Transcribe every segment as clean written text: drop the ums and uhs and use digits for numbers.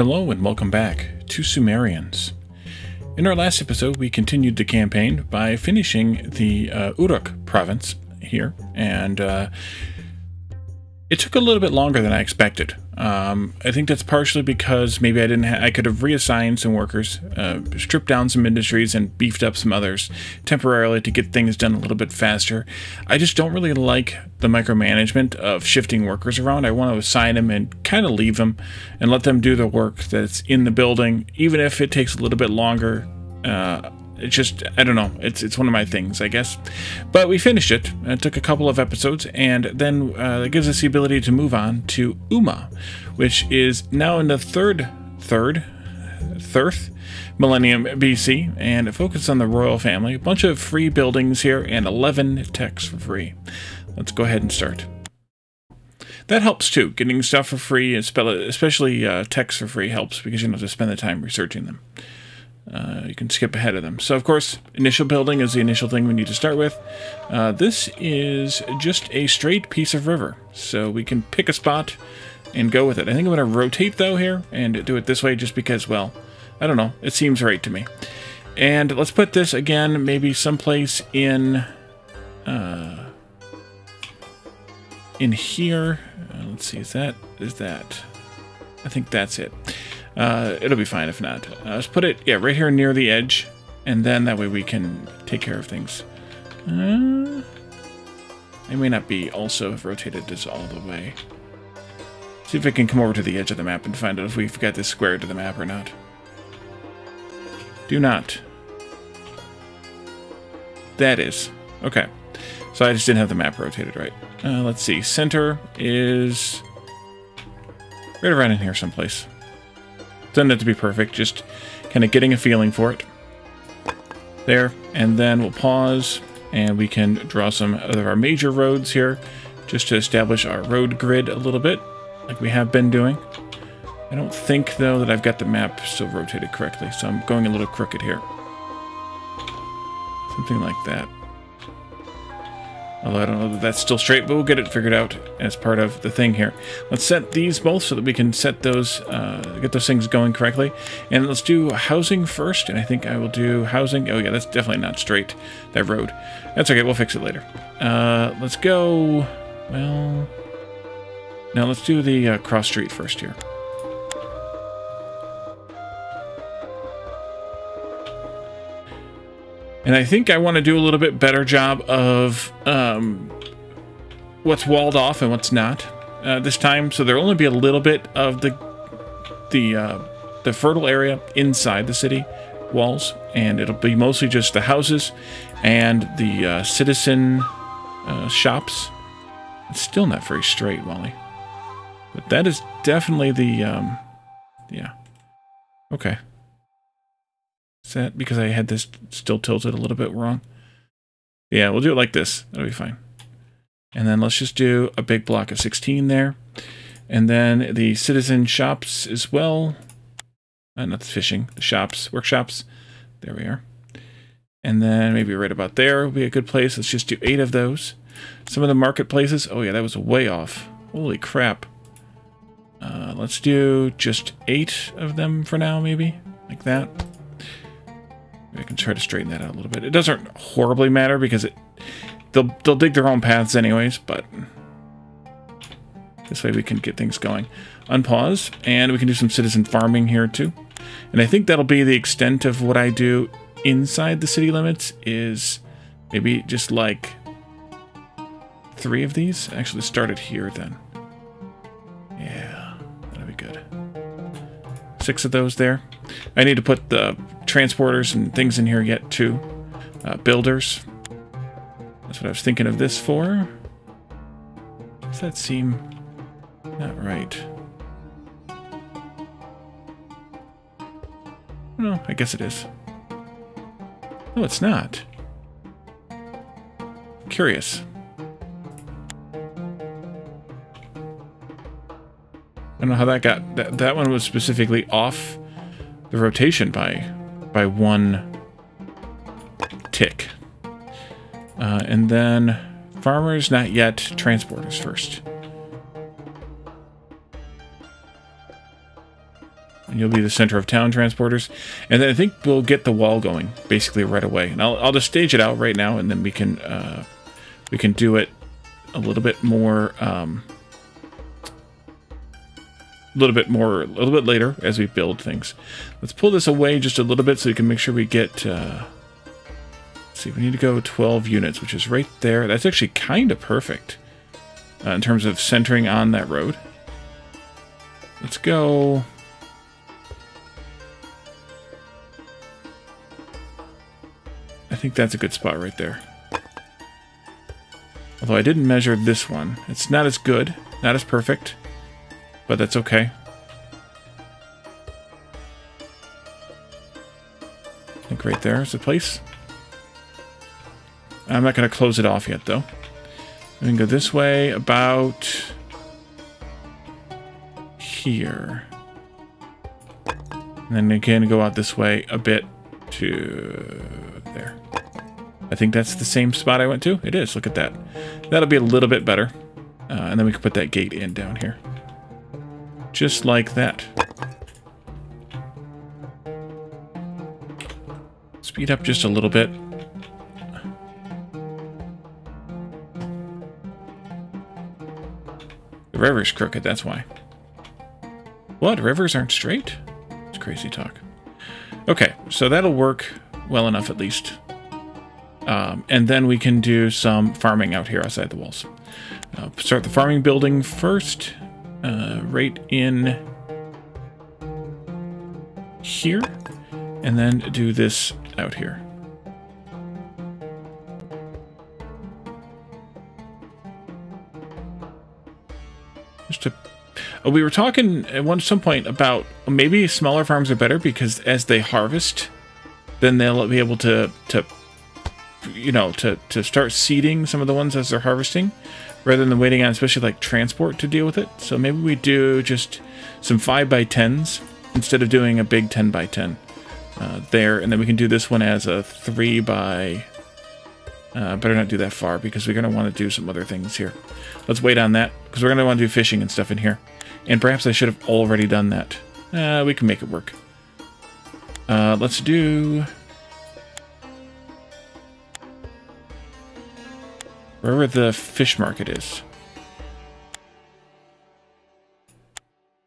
Hello and welcome back to Sumerians. In our last episode, we continued the campaign by finishing the Uruk province here, and it took a little bit longer than I expected. I think that's partially because maybe I could have reassigned some workers, stripped down some industries, and beefed up some others temporarily to get things done a little bit faster. I just don't really like the micromanagement of shifting workers around. I want to assign them and kind of leave them and let them do the work that's in the building, even if it takes a little bit longer. It's just, I don't know, it's one of my things, I guess. But we finished it. It took a couple of episodes, and then it gives us the ability to move on to Uma, which is now in the third millennium BC, and it focuses on the royal family. A bunch of free buildings here, and 11 techs for free. Let's go ahead and start. That helps too. Getting stuff for free, especially techs for free, helps because you don't have to spend the time researching them. You can skip ahead of them. So, of course, initial building is the initial thing we need to start with. This is just a straight piece of river, so we can pick a spot and go with it. I think I'm going to rotate, though, here and do it this way just because, well, I don't know. It seems right to me. And let's put this, again, maybe someplace in here. Let's see. Is that? I think that's it. It'll be fine if not. Let's put it, yeah, right here near the edge, and then that way we can take care of things. I may not be also have rotated this all the way. See if I can come over to the edge of the map and find out if we've got this square to the map or not. Do not. That is. Okay. So I just didn't have the map rotated right. Let's see. Center is right around in here someplace. Doesn't have to be perfect, just kind of getting a feeling for it. There, and then we'll pause, and we can draw some of our major roads here, just to establish our road grid a little bit, like we have been doing. I don't think, though, that I've got the map still rotated correctly, so I'm going a little crooked here. Something like that. Although I don't know that that's still straight, but we'll get it figured out as part of the thing here. Let's set these both so that we can set those, get those things going correctly. And let's do housing first, and I think I will do housing. Oh yeah, that's definitely not straight, that road. That's okay, we'll fix it later. Let's go, well, now let's do the cross street first here. And I think I want to do a little bit better job of what's walled off and what's not this time. So there'll only be a little bit of the fertile area inside the city walls, and it'll be mostly just the houses and the citizen shops. It's still not very straight, Wally. But that is definitely the yeah. Okay. Is that because I had this still tilted a little bit wrong? Yeah, we'll do it like this. That'll be fine. And then let's just do a big block of 16 there. And then the citizen shops as well. Not the fishing, the shops, workshops. There we are. And then maybe right about there would be a good place. Let's just do 8 of those. Some of the marketplaces. Oh yeah, that was way off. Holy crap. Let's do just 8 of them for now, maybe. Like that. I can try to straighten that out a little bit. It doesn't horribly matter because they'll dig their own paths anyways, but this way we can get things going. Unpause, and we can do some citizen farming here too. And I think that'll be the extent of what I do inside the city limits is maybe just like 3 of these. Actually started here then. Yeah, that'll be good. 6 of those there. I need to put the transporters and things in here yet too. Builders. That's what I was thinking of this for. Does that seem not right? No, I guess it is. No, it's not. Curious. I don't know how that got. That one was specifically off the rotation by 1 tick. And then farmers, not yet, transporters first. and you'll be the center of town transporters. And then I think we'll get the wall going basically right away. And I'll just stage it out right now, and then we can do it a little bit more, a little bit later as we build things. Let's pull this away just a little bit so we can make sure we get. Let's see, we need to go 12 units, which is right there. That's actually kind of perfect in terms of centering on that road. Let's go. I think that's a good spot right there. Although I didn't measure this one. It's not as good, not as perfect, but that's okay. I think right there is the place. I'm not going to close it off yet, though. We can go this way about here. And then again, go out this way a bit to there. I think that's the same spot I went to. It is. Look at that. That'll be a little bit better. And then we can put that gate in down here. Just like that. Speed up just a little bit. The river's crooked, that's why. What? Rivers aren't straight? It's crazy talk. Okay, so that'll work well enough at least. And then we can do some farming out here outside the walls. Start the farming building first. Right in here, and then do this out here. Just to, we were talking at some point about maybe smaller farms are better because as they harvest, then they'll be able to start seeding some of the ones as they're harvesting, rather than waiting on, especially like transport to deal with it. So maybe we do just some 5x10s instead of doing a big 10x10 there. And then we can do this one as a 3x, better not do that far because we're going to want to do some other things here. Let's wait on that because we're going to want to do fishing and stuff in here. And perhaps I should have already done that. We can make it work. Let's do... wherever the fish market is.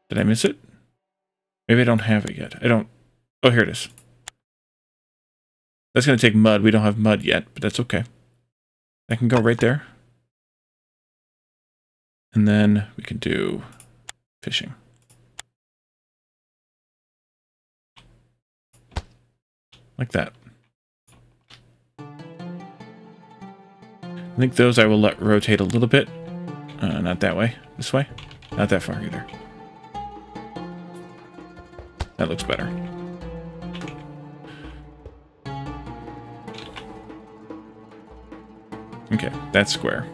Did I miss it? Maybe I don't have it yet. I don't... oh, here it is. That's going to take mud. We don't have mud yet, but that's okay. I can go right there. And then we can do fishing. Like that. I think those I will let rotate a little bit. Not that way. This way? Not that far either. That looks better. Okay, that's square.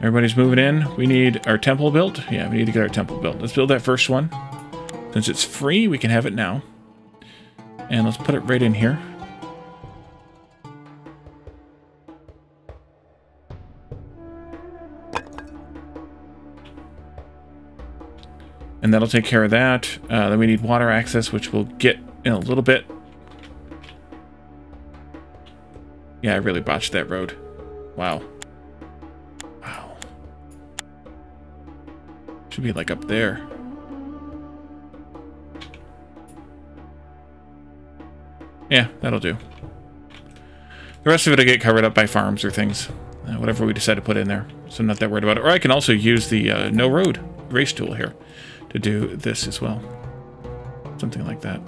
Everybody's moving in. We need our temple built. Yeah, we need to get our temple built. Let's build that first one. Since it's free, we can have it now. And let's put it right in here. And that'll take care of that. Then we need water access, which we'll get in a little bit. Yeah, I really botched that road. Wow. Wow. Should be like up there. Yeah, that'll do. The rest of it will get covered up by farms or things. Whatever we decide to put in there. So I'm not that worried about it. Or I can also use the no road race tool here to do this as well. Something like that.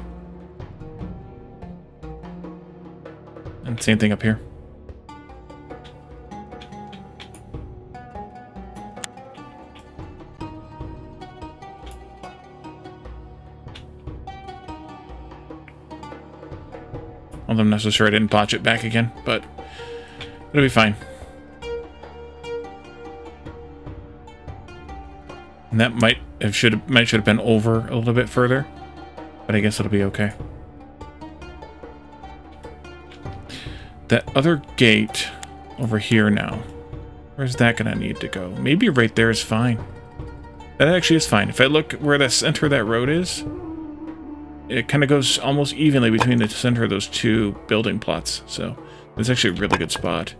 And same thing up here. Although I'm not so sure I didn't botch it back again, but it'll be fine. And that might have been over a little bit further, but I guess it'll be okay. That other gate over here now, where's that gonna need to go? Maybe right there is fine. That actually is fine. If I look where the center of that road is, it kind of goes almost evenly between the center of those two building plots. So it's actually a really good spot.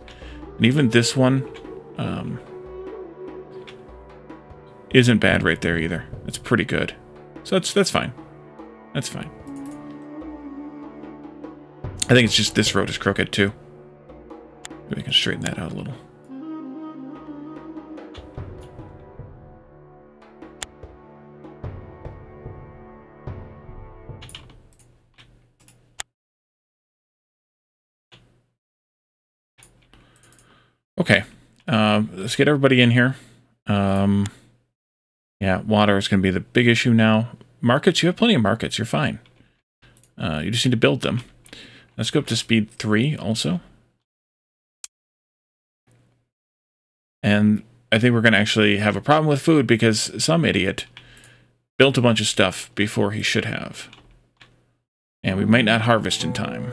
And even this one isn't bad right there either. It's pretty good. So that's fine. That's fine. I think it's just this road is crooked too. Maybe I can straighten that out a little. Okay, let's get everybody in here. Yeah, water is going to be the big issue now. Markets, you have plenty of markets. You're fine. You just need to build them. Let's go up to speed 3 also. And I think we're going to actually have a problem with food because some idiot built a bunch of stuff before he should have. And we might not harvest in time.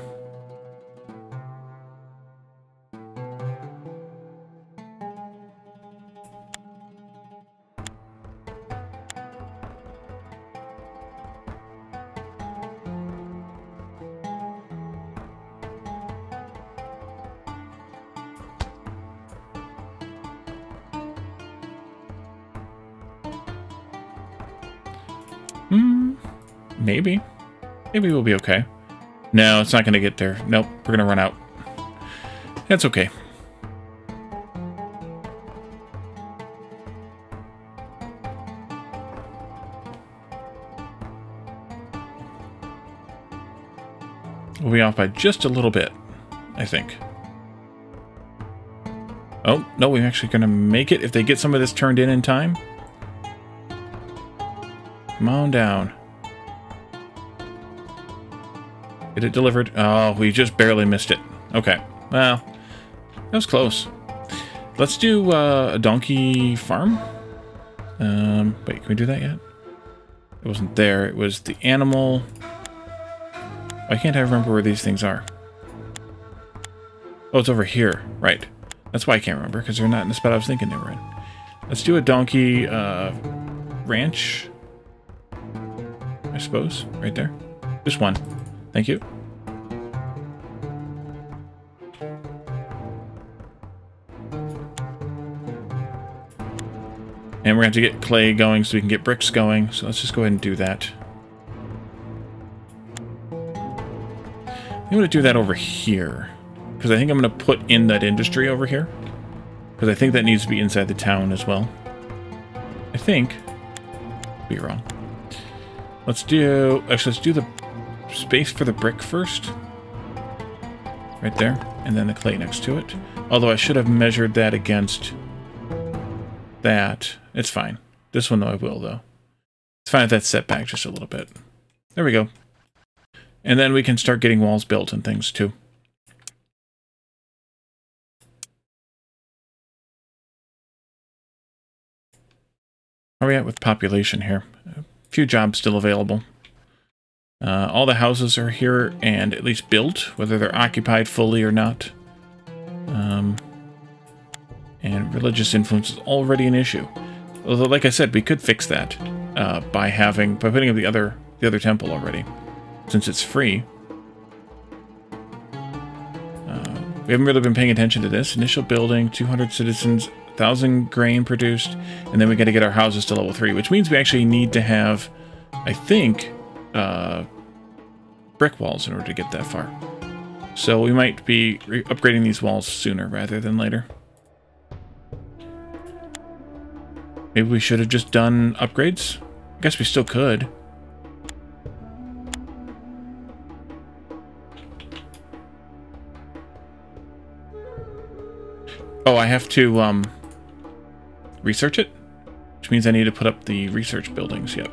Maybe we'll be okay. No, it's not going to get there. Nope, we're going to run out. That's okay. We'll be off by just a little bit, I think. Oh, no, we're actually going to make it if they get some of this turned in time. Come on down. Get it delivered. Oh, we just barely missed it. Okay. Well, that was close. Let's do a donkey farm. Wait, can we do that yet? It wasn't there. It was the animal. Why can't I remember where these things are? Oh, it's over here. Right. That's why I can't remember, because they're not in the spot I was thinking they were in. Let's do a donkey ranch, I suppose. Right there. Just one. Thank you. And we're going to have to get clay going so we can get bricks going. So let's just go ahead and do that. I'm going to do that over here. Because I think I'm going to put in that industry over here. Because I think that needs to be inside the town as well. I think. Could be wrong. Let's do... Actually, let's do the... space for the brick first. Right there. And then the clay next to it. Although I should have measured that against that. It's fine. This one, though, I will, though. It's fine if that's set back just a little bit. There we go. And then we can start getting walls built and things, too. Where are we at with population here? A few jobs still available. All the houses are here and at least built, whether they're occupied fully or not. And religious influence is already an issue. Although, like I said, we could fix that by putting up the other temple already, since it's free. We haven't really been paying attention to this. Initial building, 200 citizens, 1,000 grain produced, and then we got to get our houses to level 3, which means we actually need to have, I think, brick walls in order to get that far. So we might be upgrading these walls sooner rather than later. Maybe we should have just done upgrades? I guess we still could. Oh, I have to research it, which means I need to put up the research buildings. Yep.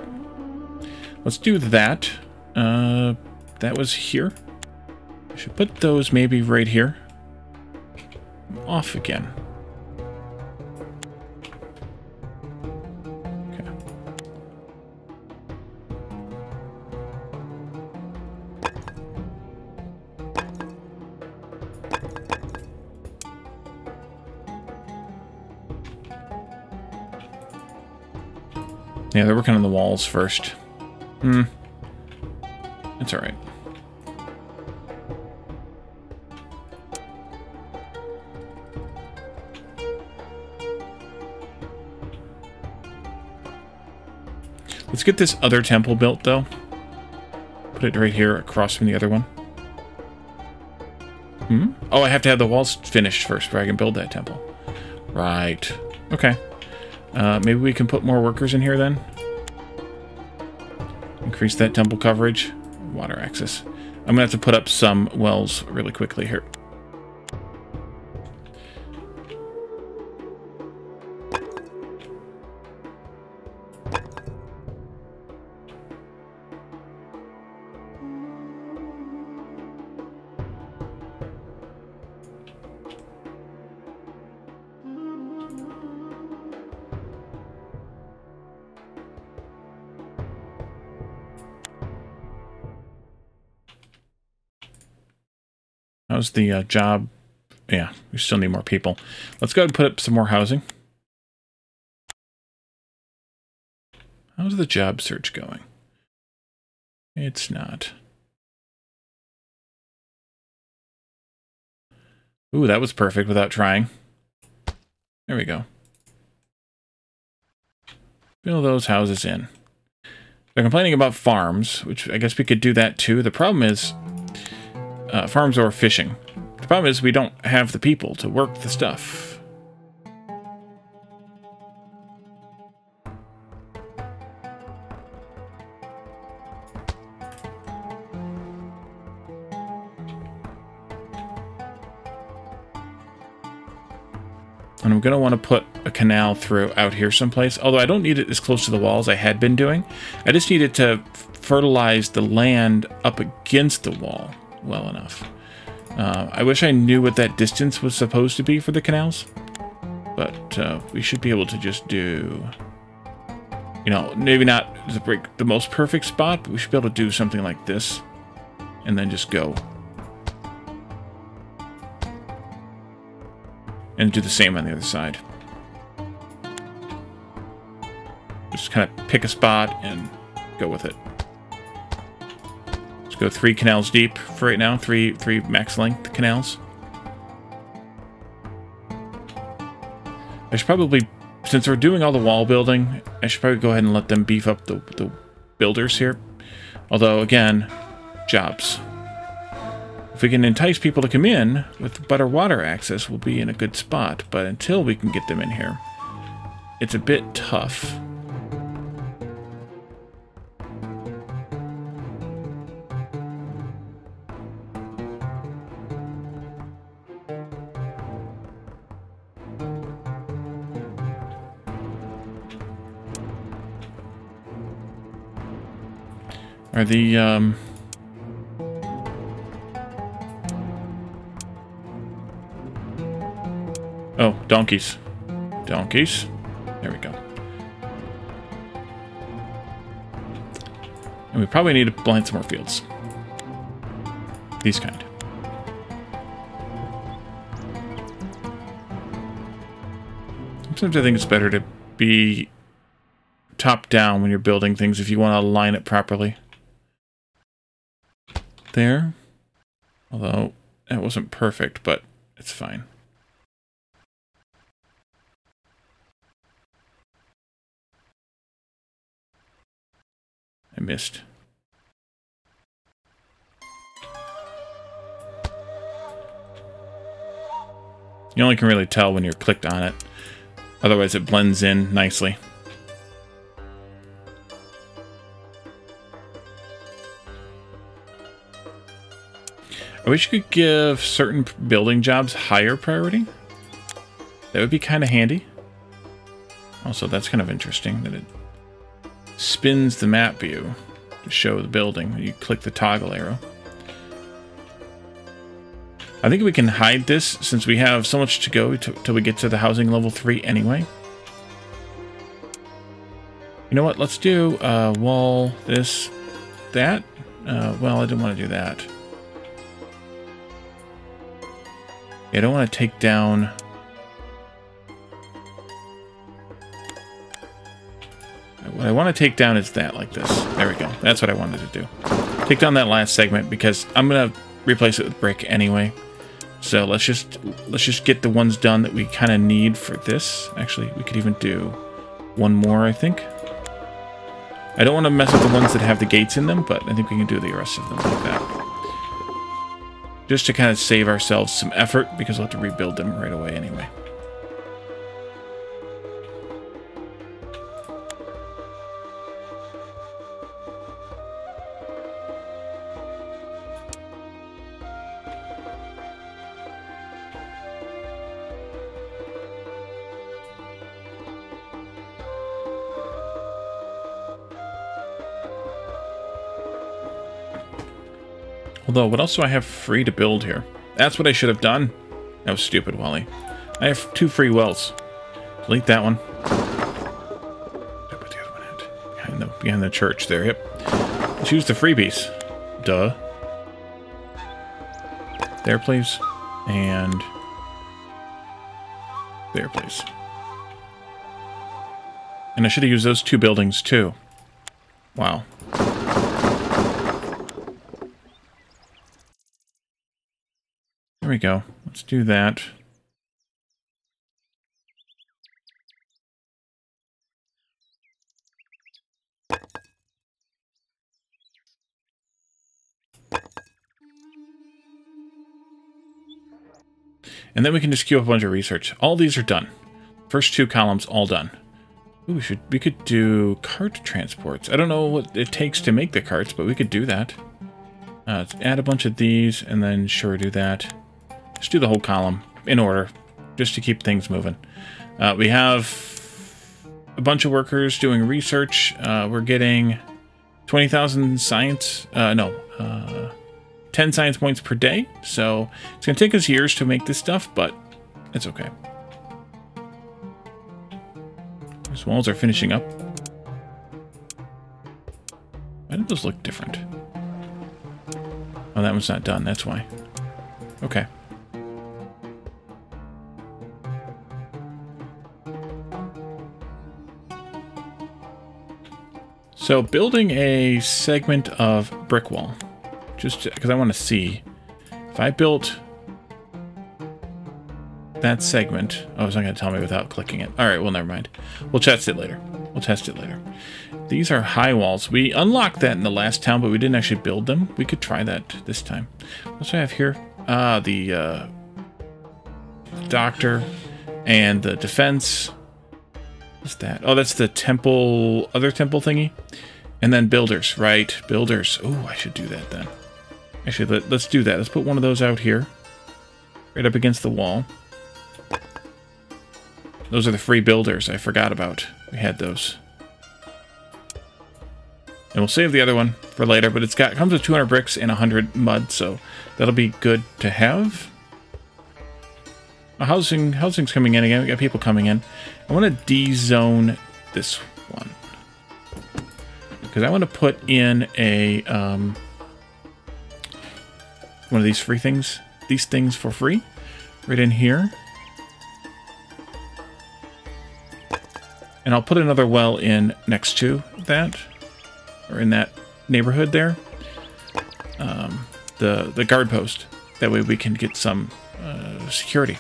Let's do that. That was here. I should put those maybe right here. Off again. Okay. Yeah, they're working on the walls first. Hmm. It's alright. Let's get this other temple built, though. Put it right here across from the other one. Hmm? Oh, I have to have the walls finished first before I can build that temple. Right. Okay. Maybe we can put more workers in here, then. Increase that temple coverage. Water access. I'm going to have to put up some wells really quickly here. How's the job? Yeah, we still need more people. Let's go ahead and put up some more housing. How's the job search going? It's not. Ooh, that was perfect without trying. There we go. Fill those houses in. They're complaining about farms, which I guess we could do that too. The problem is... farms or fishing. The problem is we don't have the people to work the stuff. And I'm going to want to put a canal through out here someplace. Although I don't need it as close to the wall as I had been doing. I just needed to fertilize the land up against the wall well enough. I wish I knew what that distance was supposed to be for the canals, but we should be able to just do, you know, maybe not the most perfect spot, but we should be able to do something like this and then just go and do the same on the other side. Just kind of pick a spot and go with it. Go 3 canals deep for right now, three max length canals. I should probably, since we're doing all the wall building, I should probably go ahead and let them beef up the builders here. Although, again, jobs. If we can entice people to come in with better water access, we'll be in a good spot. But until we can get them in here, it's a bit tough. Are the, oh, donkeys. Donkeys. There we go. And we probably need to plant some more fields. These kind. Sometimes I think it's better to be top down when you're building things if you want to align it properly. There. Although, that wasn't perfect, but it's fine. I missed. You only can really tell when you're clicked on it. Otherwise, it blends in nicely. I wish you could give certain building jobs higher priority. That would be kind of handy. Also, that's kind of interesting that it spins the map view to show the building when you click the toggle arrow. I think we can hide this since we have so much to go till we get to the housing level 3 anyway. You know what? Let's do wall this, that. Well, I didn't want to do that. I don't want to take down... I What I want to take down is that, like this. There we go. That's what I wanted to do. Take down that last segment because I'm going to replace it with brick anyway. So let's just get the ones done that we kind of need for this. Actually, we could even do one more, I think. I don't want to mess up the ones that have the gates in them, but I think we can do the rest of them like that. Just to kind of save ourselves some effort because we'll have to rebuild them right away anyway. Although, what else do I have free to build here? That's what I should have done. That was stupid, Wally. I have 2 free wells. Delete that one. Put the other one out. Behind the church there, yep. Let's use the freebies. Duh. There, please. And... there, please. And I should have used those 2 buildings, too. Wow. There we go. Let's do that. And then we can just queue up a bunch of research. All these are done. First 2 columns all done. Ooh, we could do cart transports. I don't know what it takes to make the carts, but we could do that. Let's add a bunch of these and then sure do that. Just do the whole column in order, just to keep things moving. We have a bunch of workers doing research. We're getting 20,000 science, 10 science points per day. So it's gonna take us years to make this stuff, but it's okay. Those walls are finishing up. Why did those look different? Oh, that one's not done, that's why. Okay. So building a segment of brick wall, just because I want to see if I built that segment. Oh, it's not going to tell me without clicking it. All right, well, never mind. We'll test it later. These are high walls. We unlocked that in the last town, but we didn't actually build them. We could try that this time. What do I have here? The doctor and the defense. What's that? Oh, that's the temple, other temple thingy. And then builders, right? Builders. Oh, I should do that then. Actually, let's do that. Let's put one of those out here. Right up against the wall. Those are the free builders I forgot about. We had those. And we'll save the other one for later, but it comes with 200 bricks and 100 mud, so that'll be good to have. Housing's coming in again. We got people coming in. I want to de-zone this one because I want to put in a one of these free things. These things for free, right in here. And I'll put another well in next to that, or in that neighborhood there, the guard post. That way we can get some security.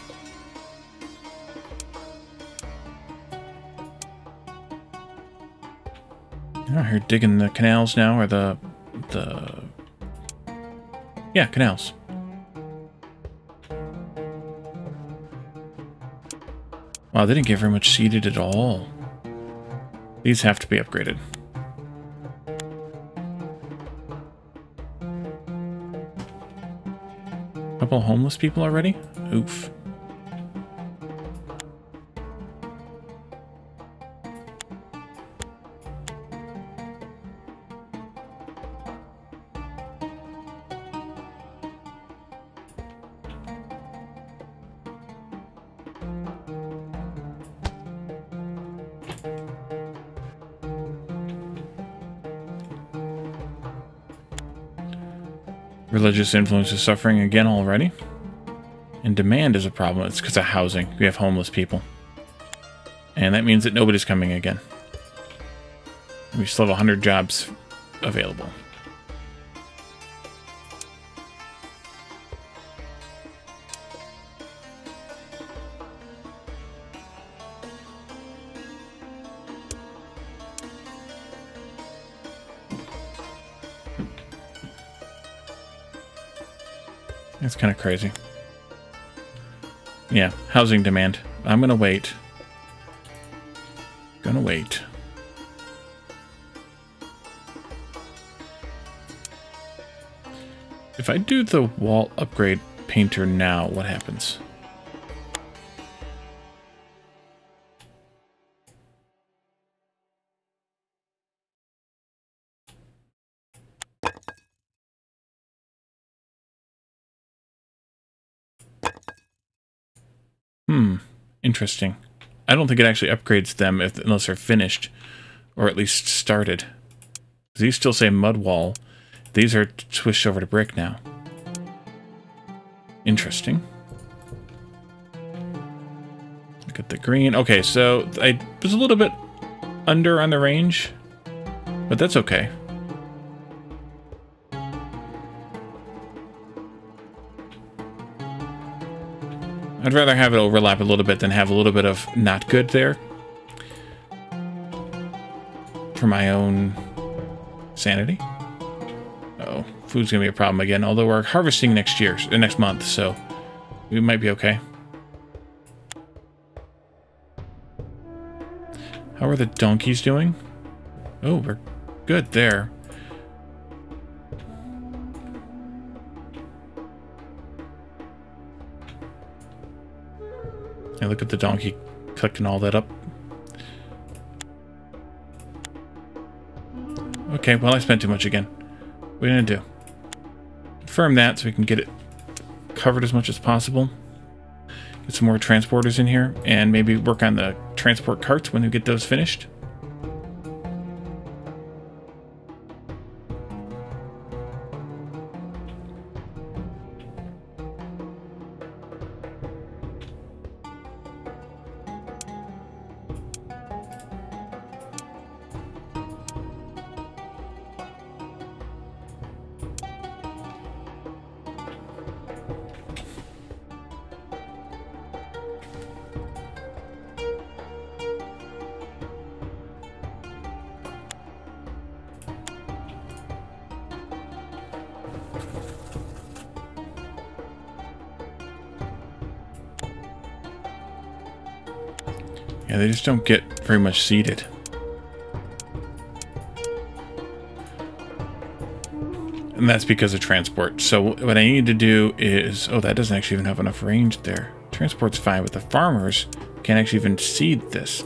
I'm out here digging the canals now, or yeah, canals. Wow, they didn't get very much seeded at all. These have to be upgraded. Couple homeless people already? Oof. Religious influence is suffering again already. And demand is a problem. It's because of housing. We have homeless people. And that means that nobody's coming again. We still have 100 jobs available. That's kind of crazy. Yeah, housing demand. I'm gonna wait. Gonna wait. If I do the wall upgrade painter now, what happens? Interesting. I don't think it actually upgrades them unless they're finished, or at least started. These still say mud wall. These are switched over to brick now. Interesting. Look at the green. Okay, so I was a little bit under on the range, but that's okay. I'd rather have it overlap a little bit than have a little bit of not good there. For my own sanity. Uh-oh, food's gonna be a problem again, although we're harvesting next month, so we might be okay. How are the donkeys doing? Oh, we're good there. And look at the donkey collecting all that up. Okay, well, I spent too much again. What are you going to do? Confirm that so we can get it covered as much as possible. Get some more transporters in here and maybe work on the transport carts when we get those finished. Yeah, they just don't get very much seeded. And that's because of transport. So what I need to do is... Oh, that doesn't actually even have enough range there. Transport's fine, but the farmers can't actually even seed this.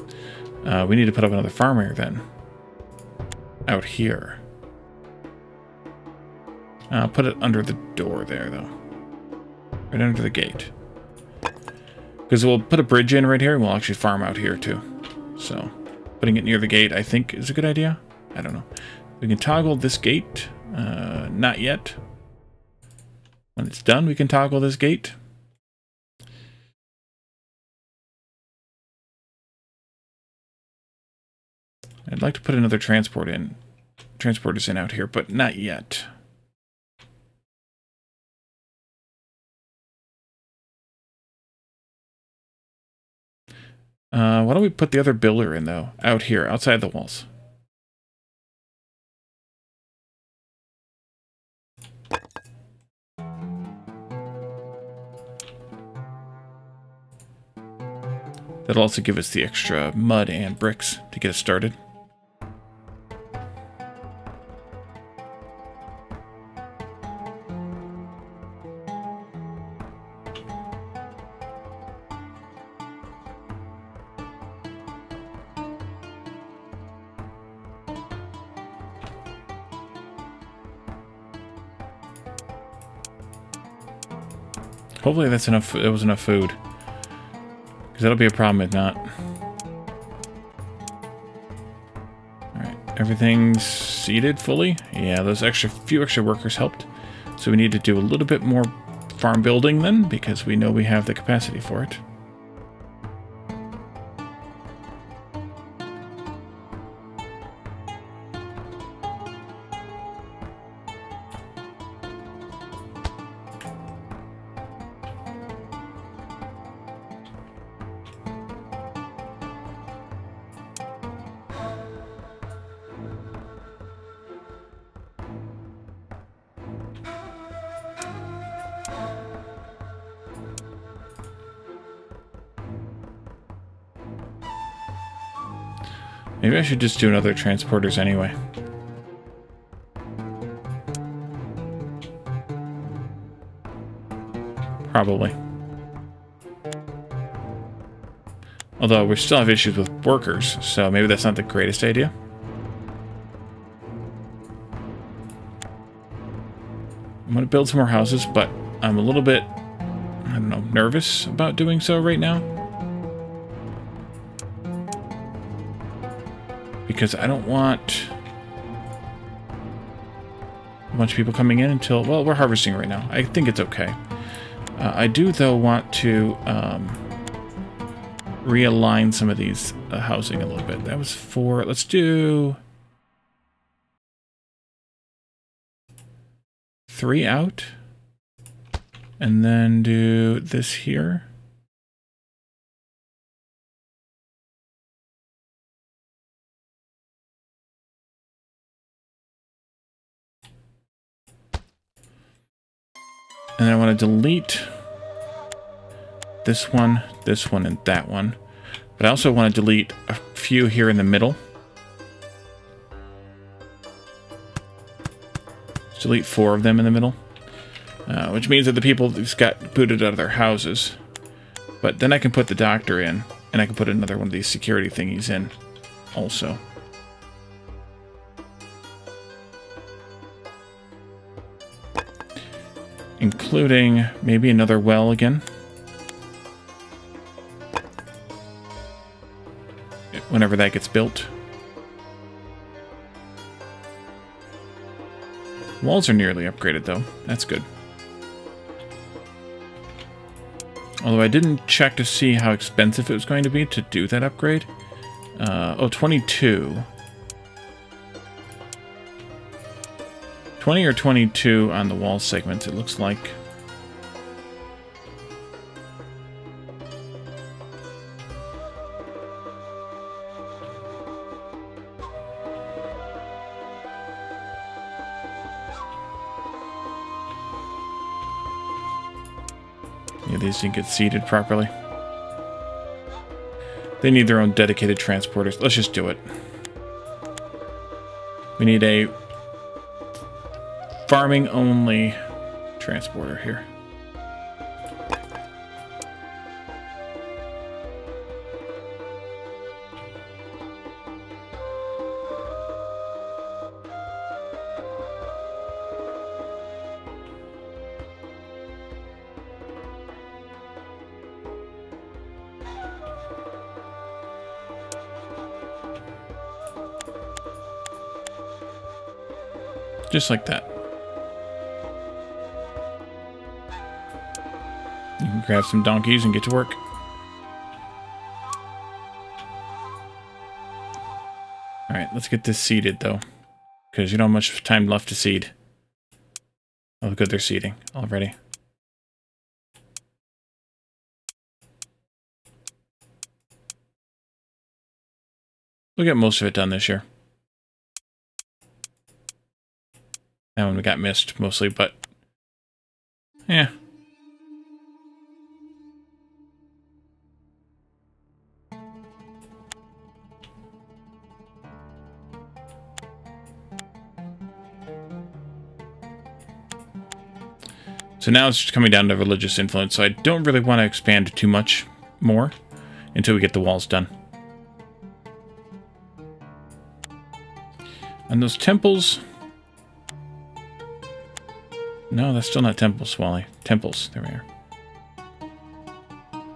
We need to put up another farmer then. Out here. I'll put it under the door there, though. Right under the gate. Because we'll put a bridge in right here, and we'll actually farm out here, too. So, putting it near the gate, I think, is a good idea. I don't know. We can toggle this gate. Not yet. When it's done, we can toggle this gate. I'd like to put another transporters in out here, but not yet. Why don't we put the other builder in, though? Out here, outside the walls. That'll also give us the extra mud and bricks to get us started. Hopefully that's enough. That was enough food, because that'll be a problem if not. All right, everything's seeded fully. Yeah, those few extra workers helped. So we need to do a little bit more farm building then, because we know we have the capacity for it. Maybe I should just do another transporters anyway. Probably. Although we still have issues with workers, so maybe that's not the greatest idea. I'm gonna build some more houses, but I'm a little bit, I don't know, nervous about doing so right now. Because I don't want a bunch of people coming in until, well, we're harvesting right now. I think it's okay. I do, though, want to realign some of these housing a little bit. That was four. Let's do 3 out. And then do this here. And then I want to delete this one, and that one. But I also want to delete a few here in the middle. Let's delete 4 of them in the middle. Which means that the people just got booted out of their houses. But then I can put the doctor in, and I can put another one of these security thingies in also. Including maybe another well again. Whenever that gets built. Walls are nearly upgraded though. That's good. Although I didn't check to see how expensive it was going to be to do that upgrade. Oh, 22. 20 or 22 on the wall segments, it looks like. Yeah, these didn't get seated properly. They need their own dedicated transporters. Let's just do it. We need a farming only transporter here. Just like that. You can grab some donkeys and get to work. Alright, let's get this seeded though. Because you don't have much time left to seed. Oh good, they're seeding already. We'll get most of it done this year. That one we got missed mostly, but yeah. So now it's just coming down to religious influence, so I don't really want to expand too much more until we get the walls done. And those temples... No, that's still not temples, Wally. Temples, there we are.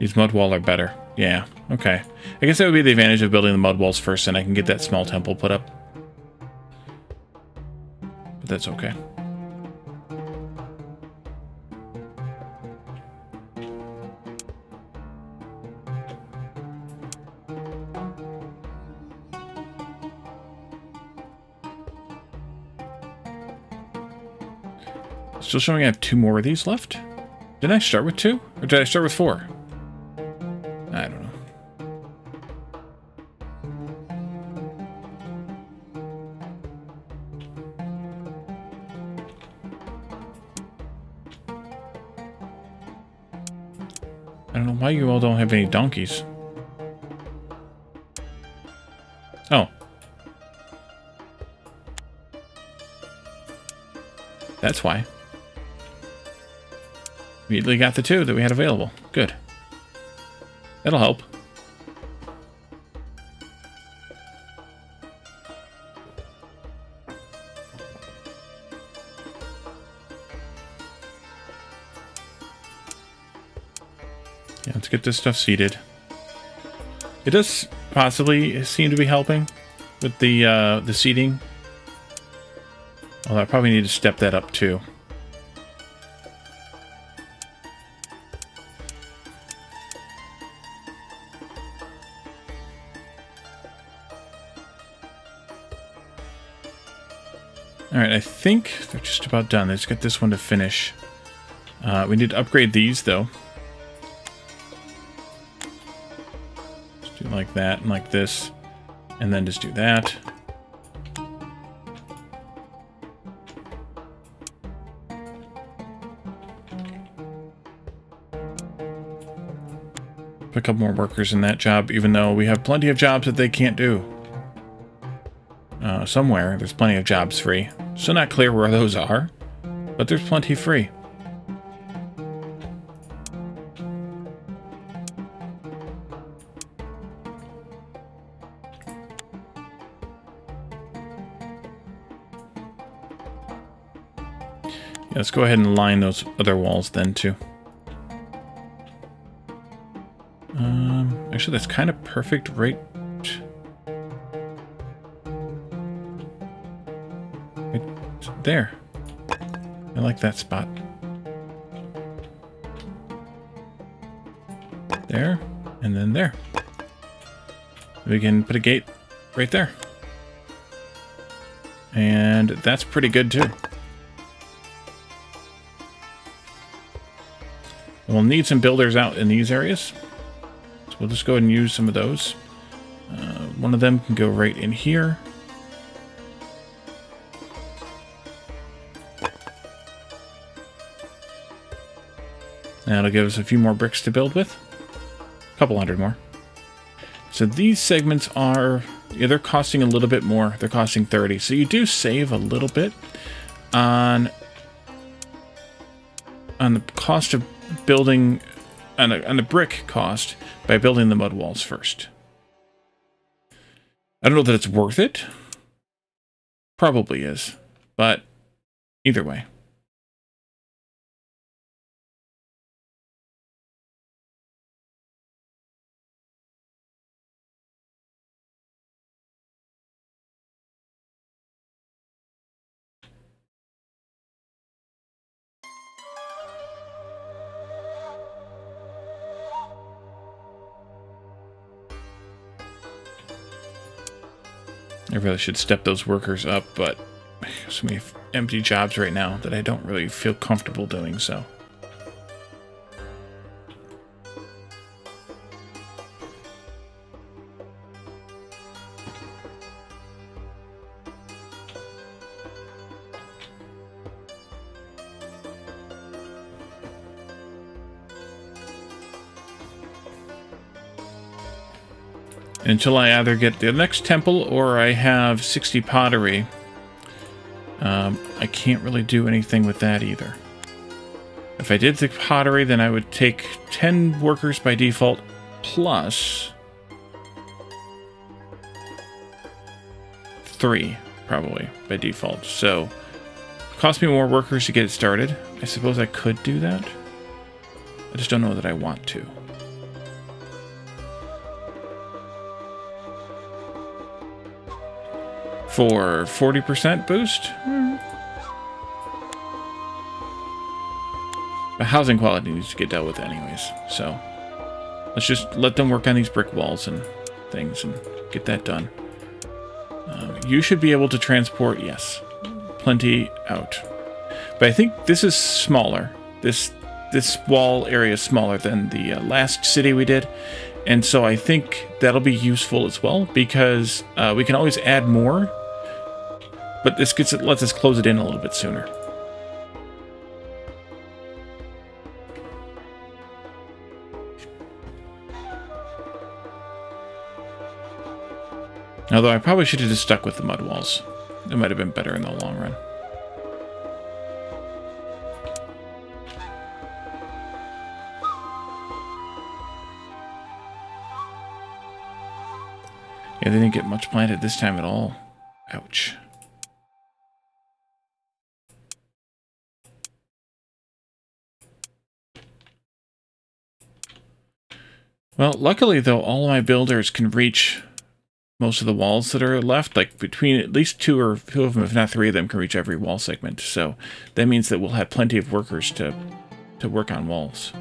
These mud walls are better. Yeah, okay. I guess that would be the advantage of building the mud walls first, and I can get that small temple put up. But that's okay. Still showing I have 2 more of these left? Didn't I start with 2? Or did I start with 4? I don't know. I don't know why you all don't have any donkeys. Oh. That's why. Immediately got the two that we had available. Good. That'll help. Yeah, let's get this stuff seeded. It does possibly seem to be helping with the seeding. Although I probably need to step that up too. Alright, I think they're just about done. Let's get this one to finish. We need to upgrade these though. Like that and like this, and then just do that. Put a couple more workers in that job, even though we have plenty of jobs that they can't do. Somewhere there's plenty of jobs free. Still not clear where those are, but there's plenty free. Yeah, let's go ahead and line those other walls then, too. Actually, that's kind of perfect, right there. I like that spot. There, and then there. We can put a gate right there. And that's pretty good, too. We'll need some builders out in these areas, so we'll just go ahead and use some of those. One of them can go right in here. That'll give us a few more bricks to build with. A couple hundred more. So these segments are... yeah, they're costing a little bit more. They're costing 30. So you do save a little bit on the cost of building on a brick cost by building the mud walls first. I don't know that it's worth it. Probably is, but either way. I really should step those workers up, but I have so many empty jobs right now that I don't really feel comfortable doing so. Until I either get the next temple or I have 60 pottery. I can't really do anything with that either. If I did the pottery, then I would take 10 workers by default plus 3, probably, by default. So, it cost me more workers to get it started. I suppose I could do that. I just don't know that I want to. For 40% boost? But housing quality needs to get dealt with anyways, so let's just let them work on these brick walls and things and get that done. You should be able to transport, yes, plenty out. But I think this is smaller. This wall area is smaller than the last city we did. And so I think that'll be useful as well, because we can always add more. But this gets it, lets us close it in a little bit sooner. Although I probably should have just stuck with the mud walls. It might have been better in the long run. Yeah, they didn't get much planted this time at all. Ouch. Well, luckily, though, all my builders can reach most of the walls that are left. Like, between at least two of them, if not three of them, can reach every wall segment. So that means that we'll have plenty of workers to work on walls.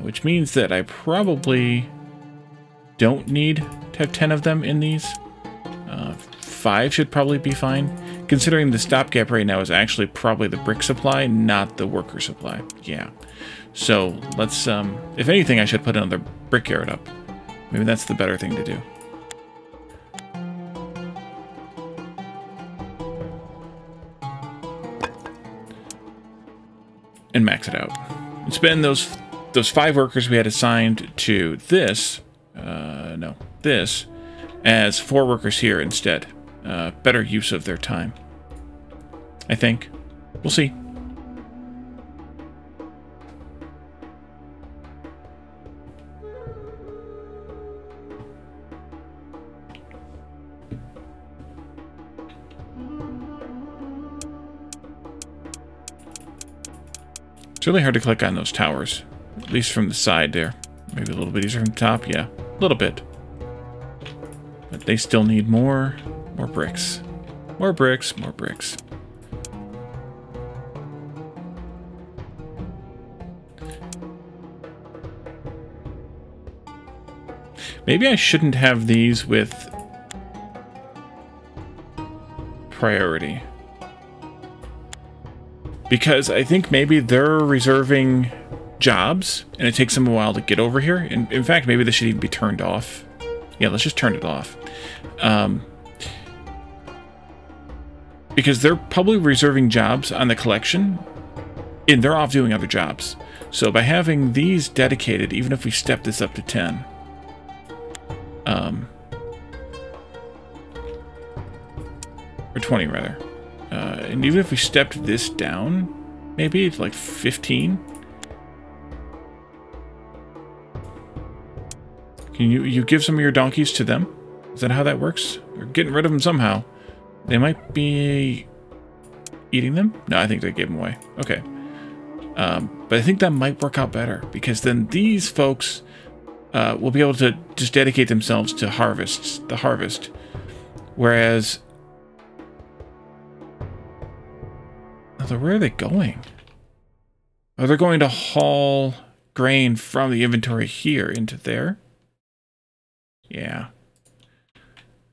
Which means that I probably don't need to have 10 of them in these. 5 should probably be fine. Considering the stopgap right now is actually probably the brick supply, not the worker supply. Yeah. So let's, if anything, I should put another brickyard up. Maybe that's the better thing to do. And max it out. It's been those 5 workers we had assigned to this, this, as 4 workers here instead. Better use of their time, I think. We'll see. It's really hard to click on those towers, at least from the side there. Maybe a little bit easier from the top, yeah, a little bit. But they still need more bricks. More bricks, more bricks. Maybe I shouldn't have these with priority. Because I think maybe they're reserving jobs, and it takes them a while to get over here. And in fact, maybe this should even be turned off. Yeah, let's just turn it off. Because they're probably reserving jobs on the collection, and they're off doing other jobs. So by having these dedicated, even if we step this up to 10, or 20 rather, and even if we stepped this down, maybe it's like 15. Can you give some of your donkeys to them? Is that how that works? They're getting rid of them somehow. They might be eating them? No, I think they gave them away. Okay. But I think that might work out better, because then these folks will be able to just dedicate themselves to harvests, the harvest. Whereas... So where are they going? Oh, they're going to haul grain from the inventory here into there. Yeah.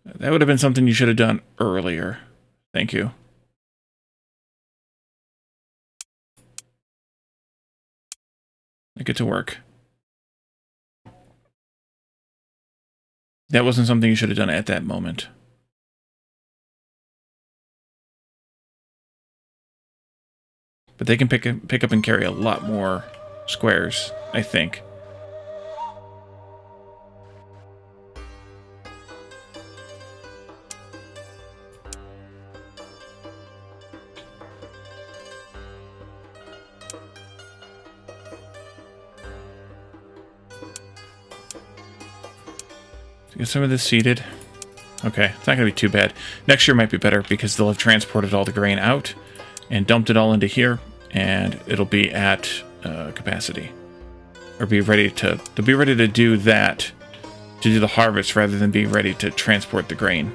That would have been something you should have done earlier. Thank you. I get to work. That wasn't something you should have done at that moment. But they can pick up and carry a lot more squares, I think. So get some of this seeded. Okay, it's not going to be too bad. Next year might be better because they'll have transported all the grain out and dumped it all into here, and it'll be at capacity, or be ready to be ready to do that, to do the harvest rather than being ready to transport the grain.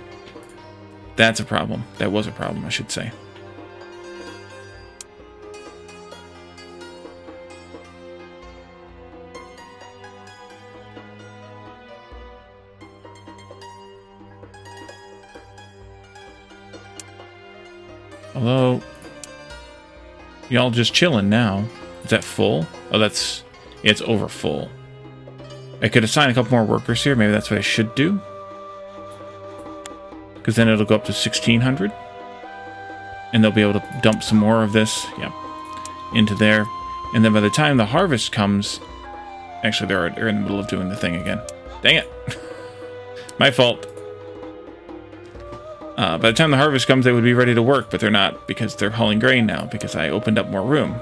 That's a problem. That was a problem, I should say. Although. Y'all just chilling now. Is that full? Oh, that's... It's over full. I could assign a couple more workers here. Maybe that's what I should do. Because then it'll go up to 1,600. And they'll be able to dump some more of this. Yep. Into there. And then by the time the harvest comes... Actually, they're in the middle of doing the thing again. Dang it. My fault. By the time the harvest comes, they would be ready to work, but they're not because they're hauling grain now because I opened up more room.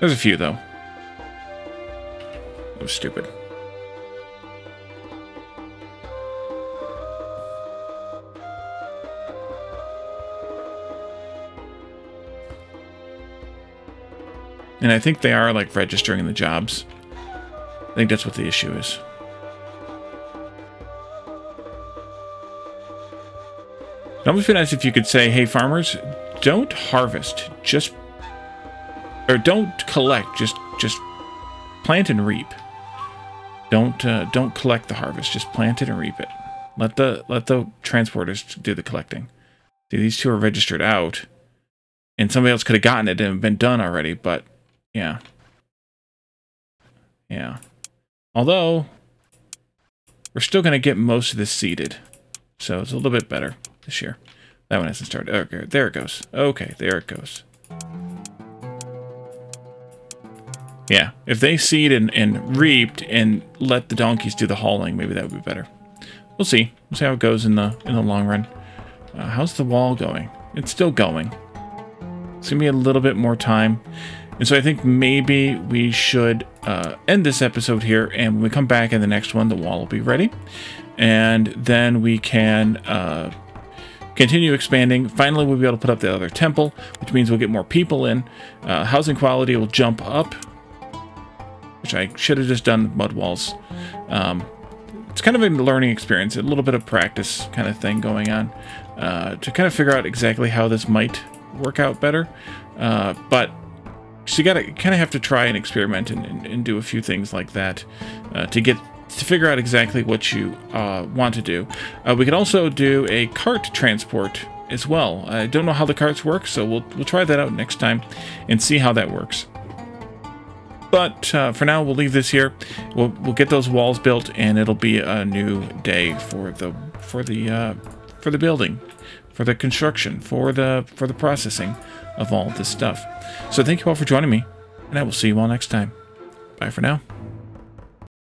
There's a few, though. That was stupid. And I think they are, like, registering the jobs. I think that's what the issue is. It almost be nice if you could say, hey, farmers, don't harvest, just... Or don't collect, just plant and reap. Don't collect the harvest, just plant it and reap it. Let the transporters do the collecting. See, these two are registered out, and somebody else could have gotten it and been done already, but... Yeah. Yeah. Although, we're still going to get most of this seeded. So it's a little bit better this year. That one hasn't started. Okay, there it goes. Okay, there it goes. Yeah, if they seed and reaped and let the donkeys do the hauling, maybe that would be better. We'll see. We'll see how it goes in the long run. How's the wall going? It's still going. It's going to be a little bit more time. And so I think maybe we should end this episode here, and when we come back in the next one, the wall will be ready. And then we can continue expanding. Finally, we'll be able to put up the other temple, which means we'll get more people in. Housing quality will jump up, which I should have just done mud walls. It's kind of a learning experience, a little bit of practice kind of thing going on to kind of figure out exactly how this might work out better. So you gotta kind of have to try and experiment and do a few things like that to figure out exactly what you want to do. We could also do a cart transport as well. I don't know how the carts work, so we'll try that out next time and see how that works. But for now, we'll leave this here. We'll get those walls built, and it'll be a new day for the building, for the construction, for the processing of all this stuff. So thank you all for joining me, and I will see you all next time. Bye for now.